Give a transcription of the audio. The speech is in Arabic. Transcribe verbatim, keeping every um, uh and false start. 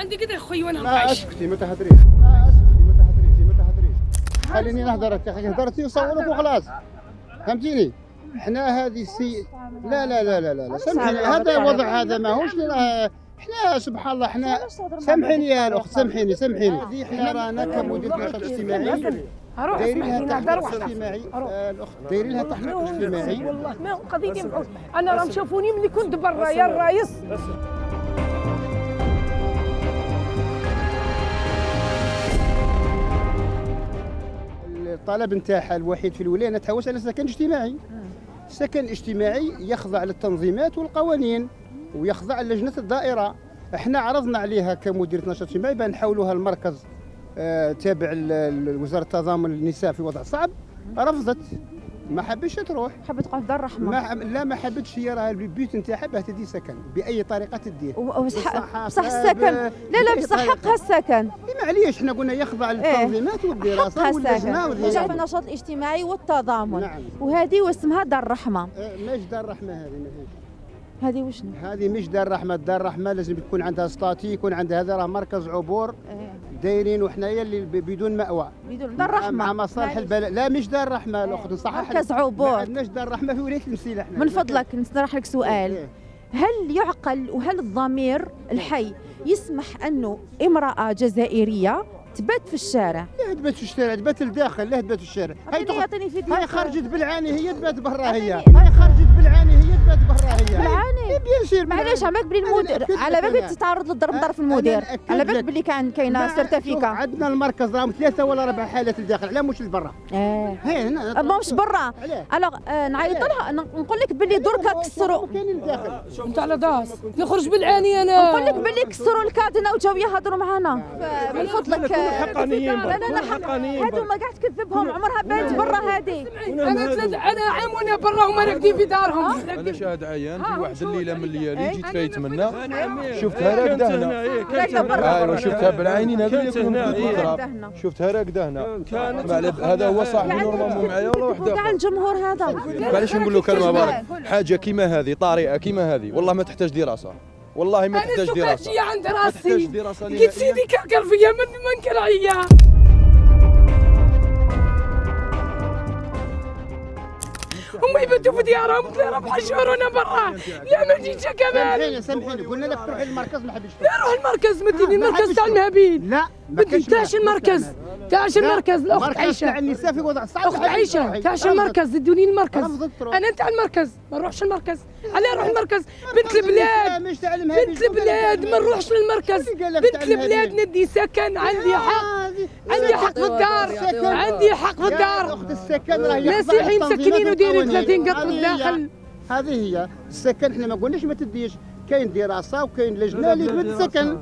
عندي كده يا اخوي وانا ما اسكتي ما تهدريش ما اسكتي ما تهدريش ما تهدريش خليني نهضر انت هضرتي وصورك وخلاص فهمتيني. حنا هذه السي لا لا لا لا لا سامحيني هذا وضع هذا ماهوش لنا حنا سبحان الله حنا سامحيني يا الاخت سامحيني سامحيني هذه حنا رانا كمدير نشاط اجتماعي دايرين لها تحقيق اجتماعي الاخت دايرين لها تحقيق اجتماعي والله ما قضيتي معوش انا راهم شافوني ملي كنت برا يا الرئيس. الطلب نتاعها الوحيد في الولايه نتهوس على سكن اجتماعي. السكن الاجتماعي يخضع للتنظيمات والقوانين ويخضع للجنة الدائرة. احنا عرضنا عليها كمديرية نشاط اجتماعي بان نحولوها لمركز اه تابع لوزارة التضامن للنساء في وضع صعب. رفضت ما حبتش تروح حبت تقعد في دار الرحمة. لا ما حبتش هي راه البيوت نتاعها باه تدي سكن بأي طريقة تديه بصح بصح السكن لا لا بصح حقها السكن. معليش حنا قلنا يخضع للتنظيمات والدراسة واللجنة والجنة النشاط الاجتماعي والتضامن. نعم. وهذه واسمها دار الرحمة. اه ماهيش دار الرحمة هذه ماهيش هذه وشنو؟ هذه مش دار الرحمة. دار الرحمة لازم تكون عندها ستاتي يكون عندها هذا راه مركز عبور. اه. دايرين وحنايا اللي بدون مأوى بدون دار رحمة مع مصالح البلد. لا مش دار رحمة الاخت نصحح مركز عبور ما عندناش دار رحمة في ولاية المسيلة. من فضلك نطرح لك سؤال. إيه. هل يعقل وهل الضمير الحي يسمح انه امرأة جزائرية تبات في الشارع؟ لا تبات في الشارع تبات لداخل لا تبات في الشارع. هاي, تخ... هاي خرجت بالعاني هي تبات برا هي هاي خرجت بالعاني هي تبات برا هي بالعاني بيان سير. معليش على بالك بلي المدير على بالك تتعرض للضرب من طرف المدير على بالك بلي كان كاينه سيرتيفيكا. عندنا المركز راهم ثلاثه ولا اربع حالات لداخل علاه مش لبرا. اه هنا ماهوش برا. الوغ نعيط لها نقول لك بلي دركا كسروا انت على داس نخرج بالعاني انا نقول لك بلي كسروا الكادنا وجاو يهضروا معنا من فضلك. حقانيين انا حقانيين هذوما كاع تكذبهم عمرها بانت برا هذه. انا انا عام وانا برا هما راكدين في دارهم. انا شاهد عيان في واحد الليله من الليالي جيت فايت منا شفتها راكده هنا ايوا شفتها بالعينين هذوك هنا شفتها راكده هنا. هذا هو صاحبي نورمالمون معايا ولا وحده كاع الجمهور هذا. معليش نقول له كلمه بارك حاجه كيما هذه طارئه كيما هذه والله ما تحتاج دراسه والله ما تحتاج دراسه. انا السكرتية عند راسي كي سيدي كعكر فيا من من كرعية. هما يباتوا في ديارهم ثلاث اربع شهور وانا برا. لا ما جيتش كمان. سامحيني قلنا لك تروحي للمركز ما حبيتش. لا روح المركز ما تديني المركز تاع المهابيل. لا ما تاعش المركز تاعش المركز الاخت عائشة تاع النساء في وضع صعب. اخت عائشة تاعش المركز ادوني المركز انا نتاع المركز ما نروحش المركز. علاه نروح المركز بنت البلاد بنت البلاد ما نروحش للمركز بنت البلاد ندي سكن عندي حق عندي حق في الدار عندي حق في الدار. مسيحيين مسكنين ودايرين ثلاثين قط بالداخل هذه هي السكن. احنا ما قلناش ما تديش كاين دراسة وكاين لجنة اللي تسكن.